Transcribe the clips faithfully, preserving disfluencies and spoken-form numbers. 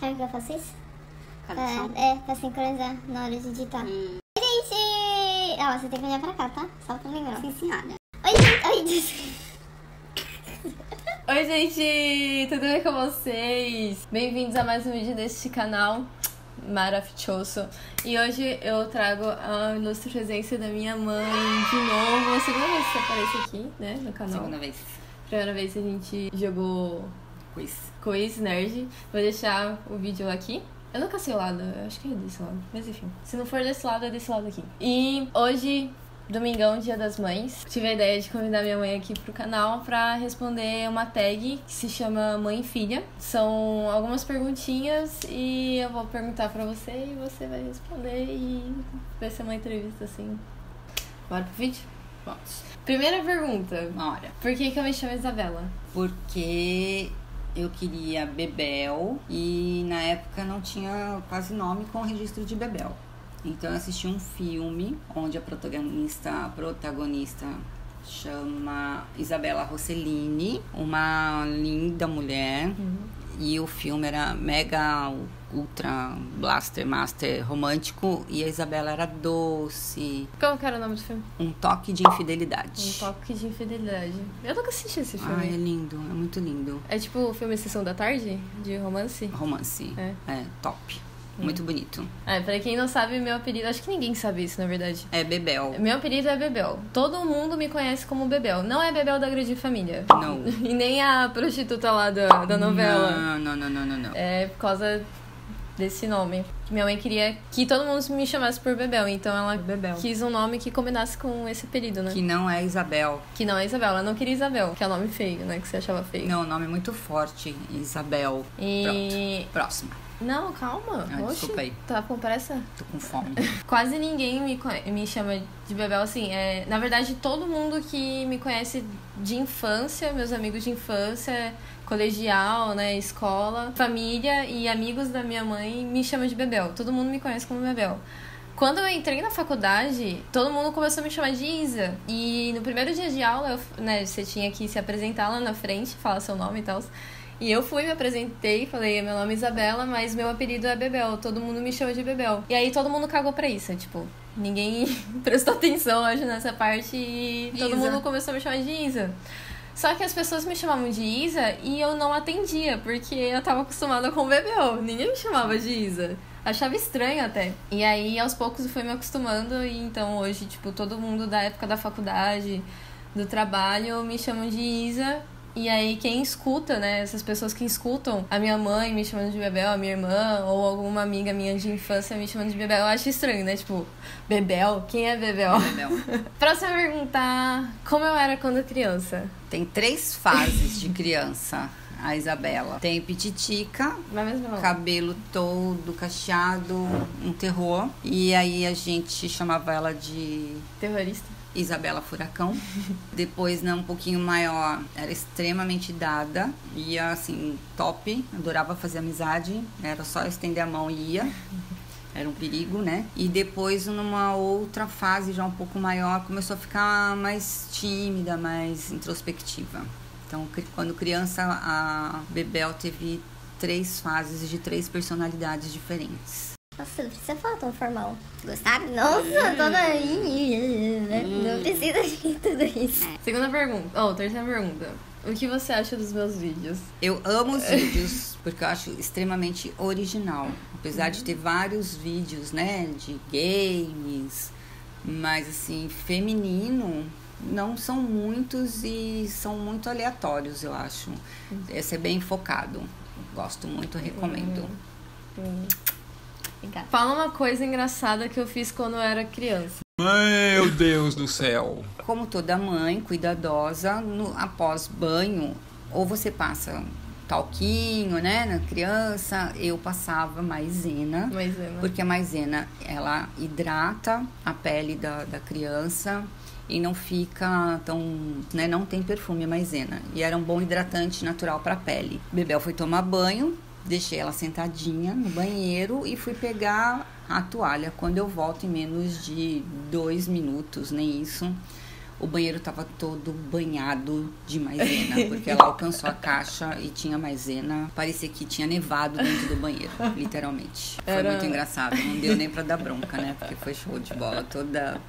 Sabe que eu faço isso? Calição? É, é, pra sincronizar na hora de digitar. Hum. Oi, gente! Ó, você tem que olhar pra cá, tá? Só pra lembrar. Sim, senhora. Oi, gente! Oi, gente! Oi, gente! Tudo bem com vocês? Bem-vindos a mais um vídeo deste canal maravilhoso. E hoje eu trago a ilustre presença da minha mãe de novo. A segunda vez que você aparece aqui, né, no canal. Segunda vez. Primeira vez que a gente jogou quiz. Quiz Nerd. Vou deixar o vídeo aqui. Eu nunca sei o lado, eu acho que é desse lado. Mas enfim, se não for desse lado, é desse lado aqui. E hoje... Domingão, Dia das Mães. Tive a ideia de convidar minha mãe aqui pro canal pra responder uma tag que se chama Mãe e Filha. São algumas perguntinhas e eu vou perguntar pra você e você vai responder e vai ser uma entrevista assim. Bora pro vídeo? Vamos. Primeira pergunta. Uma hora. Por que que eu me chamo Isabella? Porque... eu queria Bebel e na época não tinha quase nome com registro de Bebel. Então eu assisti um filme onde a protagonista, a protagonista chama Isabella Rossellini, uma linda mulher. Uhum. E o filme era mega, ultra, blaster, master, romântico. E a Isabella era doce. Como que era o nome do filme? Um Toque de Infidelidade. Um Toque de Infidelidade. Eu nunca assisti esse filme. Ah, é lindo. É muito lindo. É tipo o filme Sessão da Tarde? De romance? Romance. É, é top. Muito bonito. É, pra quem não sabe, meu apelido... acho que ninguém sabe isso, na verdade. É Bebel. Meu apelido é Bebel. Todo mundo me conhece como Bebel. Não é Bebel da Grande Família. Não. E nem a prostituta lá da, da novela. Não, não, não, não, não, não. É por causa desse nome. Minha mãe queria que todo mundo me chamasse por Bebel. Então ela Bebel. Quis um nome que combinasse com esse apelido, né? Que não é Isabel. Que não é Isabel. Ela não queria Isabel, que é o nome feio, né? Que você achava feio. Não, o nome é muito forte. Isabel. E... pronto. Próxima. Não, calma. Ah, oxe, desculpa aí. Tá com pressa? Tô com fome. Quase ninguém me, me chama de Bebel, assim. É, na verdade, todo mundo que me conhece de infância, meus amigos de infância, colegial, né, escola, família e amigos da minha mãe me chama de Bebel. Todo mundo me conhece como Bebel. Quando eu entrei na faculdade, todo mundo começou a me chamar de Isa. E no primeiro dia de aula, eu, né, você tinha que se apresentar lá na frente, falar seu nome e tal. E eu fui, me apresentei, falei, meu nome é Isabella, mas meu apelido é Bebel, todo mundo me chama de Bebel. E aí todo mundo cagou pra isso, tipo, ninguém prestou atenção, acho, nessa parte e todo Isa. Mundo começou a me chamar de Isa. Só que as pessoas me chamavam de Isa e eu não atendia, porque eu tava acostumada com Bebel, ninguém me chamava de Isa. Achava estranho até. E aí, aos poucos, eu fui me acostumando e então hoje, tipo, todo mundo da época da faculdade, do trabalho, me chamam de Isa. E aí quem escuta, né, essas pessoas que escutam a minha mãe me chamando de Bebel, a minha irmã ou alguma amiga minha de infância me chamando de Bebel, eu acho estranho, né, tipo, Bebel? Quem é Bebel? É Bebel. Próxima pergunta, como eu era quando criança? Tem três fases de criança, a Isabella. Tem pititica, cabelo todo cacheado, um terror, e aí a gente chamava ela de... terrorista? Isabella Furacão. Depois, né, um pouquinho maior, era extremamente dada, ia assim, top, adorava fazer amizade, era só estender a mão e ia, era um perigo, né? E depois, numa outra fase já um pouco maior, começou a ficar mais tímida, mais introspectiva. Então, quando criança, a Bebel teve três fases de três personalidades diferentes. Nossa, não precisa falar tão formal. Gostaram? Nossa, hum. toda aí. Hum. Não precisa de tudo isso. Segunda pergunta. Ou, oh, terceira pergunta. O que você acha dos meus vídeos? Eu amo os vídeos, porque eu acho extremamente original. Apesar hum. de ter vários vídeos, né, de games, mas assim, feminino... não são muitos e são muito aleatórios, eu acho. Hum. Esse é bem focado. Gosto muito, recomendo. Hum. Hum. Fala uma coisa engraçada que eu fiz quando eu era criança. Meu Deus do céu! Como toda mãe cuidadosa, no, após banho, ou você passa talquinho, né, na criança, eu passava maisena, maisena. Porque a maisena, ela hidrata a pele da, da criança e não fica tão, né, não tem perfume a maisena. E era um bom hidratante natural para a pele. Bebel foi tomar banho. Deixei ela sentadinha no banheiro e fui pegar a toalha. Quando eu volto, em menos de dois minutos, nem isso, o banheiro estava todo banhado de maisena, porque ela alcançou a caixa e tinha maisena. Parecia que tinha nevado dentro do banheiro, literalmente. Foi Era... muito engraçado, não deu nem pra dar bronca, né? Porque foi show de bola, toda...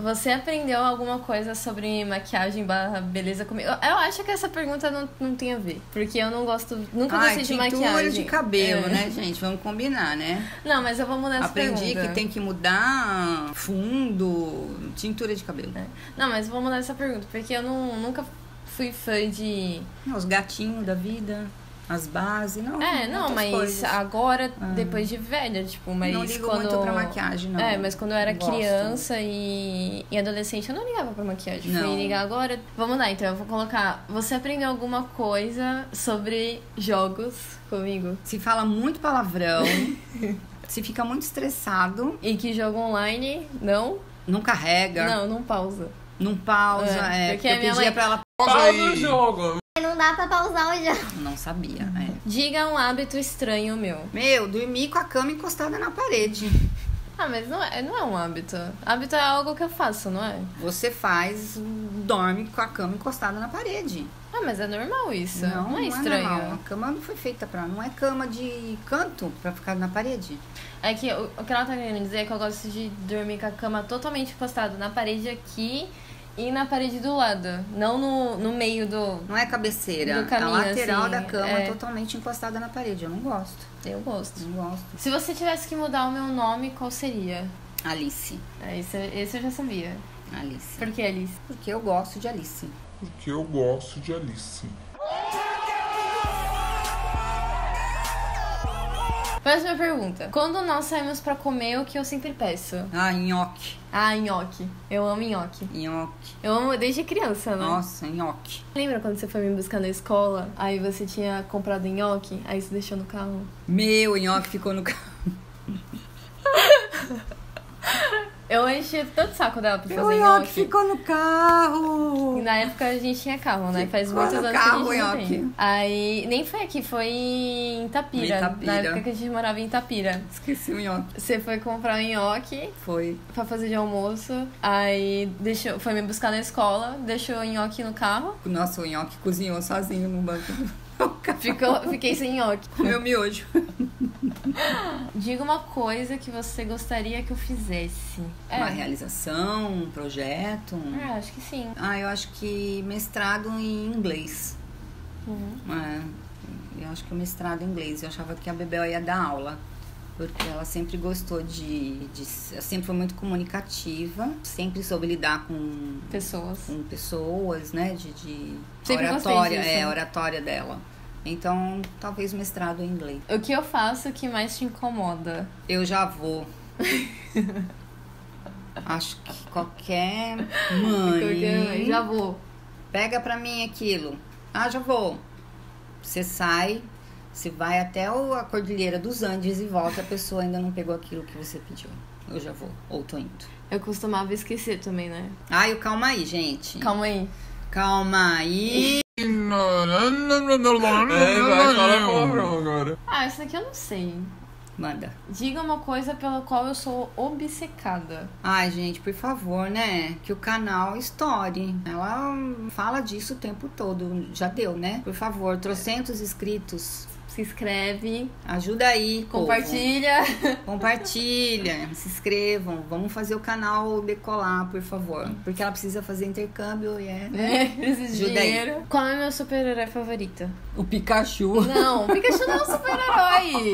Você aprendeu alguma coisa sobre maquiagem barra beleza comigo? Eu acho que essa pergunta não, não tem a ver. Porque eu não gosto... Nunca ah, gostei de maquiagem. Ah, tintura de cabelo, é. né, gente? Vamos combinar, né? Não, mas eu vou mudar essa Aprendi pergunta. Aprendi que tem que mudar fundo, tintura de cabelo. É. Não, mas eu vou mudar essa pergunta. Porque eu não, nunca fui fã de... Não, os gatinhos da vida... As bases, não. É, não, mas coisas. agora, ah. depois de velha, tipo, mas não ligo quando... muito pra maquiagem, não. É, mas quando eu era Gosto. criança e... e adolescente, eu não ligava pra maquiagem. Não. Fui ligar agora. Vamos lá, então, eu vou colocar... Você aprendeu alguma coisa sobre jogos comigo? Se fala muito palavrão, se fica muito estressado. E que jogo online, não? Não carrega. Não, não pausa. Não pausa, é. é porque, porque eu pedia mãe... pra ela... Pausa o jogo! Não dá pra pausar o jogo. Não sabia, é. Diga um hábito estranho meu. Meu, dormir com a cama encostada na parede. Ah, mas não é, não é um hábito. Hábito é algo que eu faço, não é? Você faz, dorme com a cama encostada na parede. Ah, mas é normal isso. Não, não é estranho. Não, a cama não foi feita pra... Não é cama de canto pra ficar na parede. É que o, o que ela tá querendo dizer é que eu gosto de dormir com a cama totalmente encostada na parede aqui... E na parede do lado, não no, no meio do... Não é cabeceira, do caminho, a lateral assim, da cama é... totalmente encostada na parede, eu não gosto. Eu gosto. Não gosto. Se você tivesse que mudar o meu nome, qual seria? Alice. É, esse, esse eu já sabia. Alice. Por que Alice? Porque eu gosto de Alice. Porque eu gosto de Alice. Próxima pergunta. Quando nós saímos pra comer, o que eu sempre peço? Ah, nhoque. Ah, nhoque. Eu amo nhoque. Nhoque. Eu amo desde criança, né? Nossa, nhoque. Lembra quando você foi me buscar na escola? Aí você tinha comprado nhoque, aí você deixou no carro? Meu, o nhoque ficou no carro. Eu enchi todo o saco dela pra fazer nhoque. Meu nhoque ficou no carro. E na época a gente tinha carro, né? Faz ficou muitos anos carro, que a gente não tem. Aí, nem foi aqui, foi em Itapira, Itapira. Na época que a gente morava em Itapira. Esqueci o nhoque. Você foi comprar o nhoque. Foi. Pra fazer de almoço. Aí, deixou, foi me buscar na escola, deixou o nhoque no carro. Nossa, o nhoque cozinhou sozinho no banco do carro. Ficou, fiquei sem nhoque. Comeu miojo. Diga uma coisa que você gostaria que eu fizesse. Uma é. realização, um projeto? Um... Ah, acho que sim. Ah, eu acho que mestrado em inglês. Uhum. É, eu acho que o mestrado em inglês. Eu achava que a Bebel ia dar aula. Porque ela sempre gostou de, de... Sempre foi muito comunicativa. Sempre soube lidar com... Pessoas. Com pessoas, né? De, de oratória. É, oratória dela. Então, talvez mestrado em inglês. O que eu faço que mais te incomoda? Eu já vou. Acho que qualquer mãe... Qualquer mãe. Já vou. Pega pra mim aquilo. Ah, já vou. Você sai, você vai até a Cordilheira dos Andes e volta. A pessoa ainda não pegou aquilo que você pediu. Eu já vou. Ou tô indo. Eu costumava esquecer também, né? Ai, calma aí, gente. Calma aí. Calma aí. Ah, isso daqui eu não sei. Manda. Diga uma coisa pela qual eu sou obcecada. Ai, gente, por favor, né? Que o canal estoure. Ela fala disso o tempo todo. Já deu, né? Por favor, trocentos inscritos. Se inscreve. Ajuda aí, compartilha. Povo. Compartilha. Se inscrevam. Vamos fazer o canal decolar, por favor. Porque ela precisa fazer intercâmbio e yeah. é. Ajuda dinheiro. Aí. Qual é o meu super-herói favorito? O Pikachu. Não, o Pikachu não é um super-herói.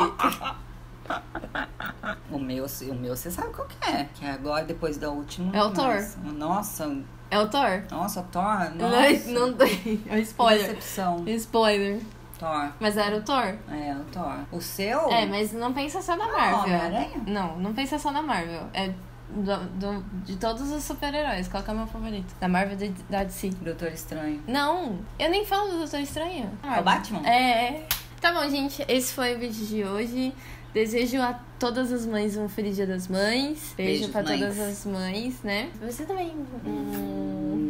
O meu, o meu, você sabe qual que é. Que agora, depois da última... É o Thor. Nossa. É o Thor. Nossa, Thor. Nossa. Não, não tem. É um spoiler. Decepção. Spoiler. Thor. Mas era o Thor? É, o Thor. O seu? É, mas não pensa só na Marvel. Ah, Homem-Aranha? Não, não pensa só na Marvel. É do, do, de todos os super-heróis. Qual que é o meu favorito? Da Marvel de, da D C. Doutor Estranho. Não, eu nem falo do Doutor Estranho. É o Batman? É. Tá bom, gente. Esse foi o vídeo de hoje. Desejo a todas as mães um feliz dia das mães. Beijo, Beijo pra mães. Todas as mães, né? Você também. Hum...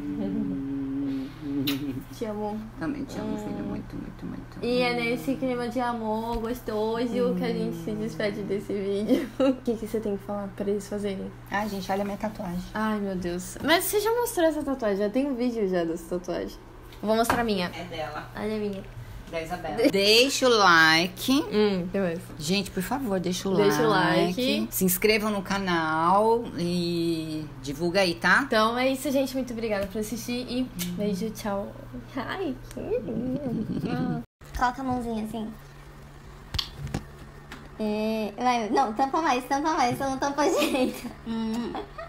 Te amo. Também te amo, hum. filho. Muito, muito, muito. E é nesse clima de amor gostoso hum. que a gente se despede desse vídeo. O que, que você tem que falar pra eles fazerem? Ai, gente, olha a minha tatuagem. Ai, meu Deus. Mas você já mostrou essa tatuagem? Já tem um vídeo já dessa tatuagem. Vou mostrar a minha. É dela. Olha a minha. Da Isabella. Deixa o like. Hum, gente, por favor, deixa o deixa like. Deixa o like. Se inscrevam no canal e divulga aí, tá? Então é isso, gente. Muito obrigada por assistir e hum. beijo, tchau. Ai, que lindo. Coloca a mãozinha assim. É... Vai, não, tampa mais, tampa mais. Você não tampa direito.